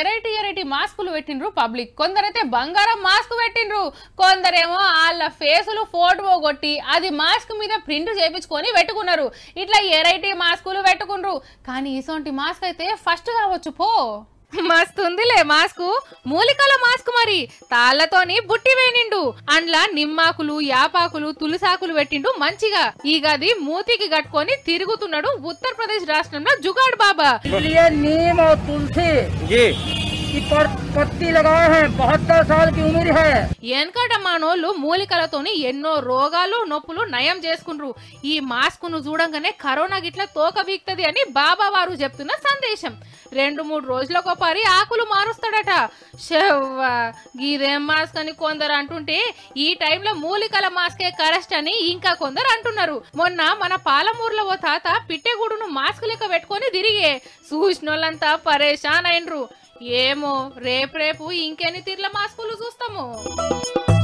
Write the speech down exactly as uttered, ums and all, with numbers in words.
ఎరైటి ఎరైటి మాస్కులు పెట్టిండ్రు పబ్లిక్. కొందరైతే బంగారం మాస్క్ పెట్టిండ్రు, కొందరేమో వాళ్ళ ఫేసులు ఫోటో కొట్టి అది మాస్క్ మీద ప్రింట్ చేయించుకొని పెట్టుకున్నారు. ఇట్లా ఎరైటి మాస్కులు పెట్టుకుండ్రు. కానీ ఇసొంటి మాస్క్ అయితే ఫస్ట్ కావచ్చు పో. మస్తుందిలే మాస్కు, మూలికల మాస్క్ మరి. తాళ్లతోని బుట్టి వేయిండు, అండ్లా నిమ్మాకులు యాపాకులు తులసాకులు పెట్టిండు మంచిగా. ఈ గది మూతికి కట్టుకొని తిరుగుతున్నాడు ఉత్తరప్రదేశ్ రాష్ట్రంలో జుగాడ్ బాబా. నీమ్ ఔర్ తులసి పత్తి లగాయే హై, బహత్తర్ సాల్ కి ఉమర్ హై. ఎనకట మనోళ్ళు మూలికలతోని ఎన్నో రోగాలు నొప్పులు నయం చేసుకుంటారు. ఈ మాస్క్ ను చూడంగానే కరోనా గిట్ల తోక వీక్తది అని బాబా వారు చెప్తున్న సందేశం. రెండు మూడు రోజులకోసారి ఆకులు మారుస్తాడట. గీదేం మాస్క్ అని కొందరు అంటుంటే, ఈ టైంలో మూలికల మాస్కే కరెస్ట్ అని ఇంకా కొందరు అంటున్నారు. మొన్న మన పాలమూరులో ఓ తాత పిట్టెగూడును మాస్క్ లెక్క పెట్టుకుని తిరిగే, చూసినోళ్ళంతా పరేషాన్ అయినరు. ఏమో రేపు రేపు ఇంకెన్ని తీర్ల మాస్కులు చూస్తాము.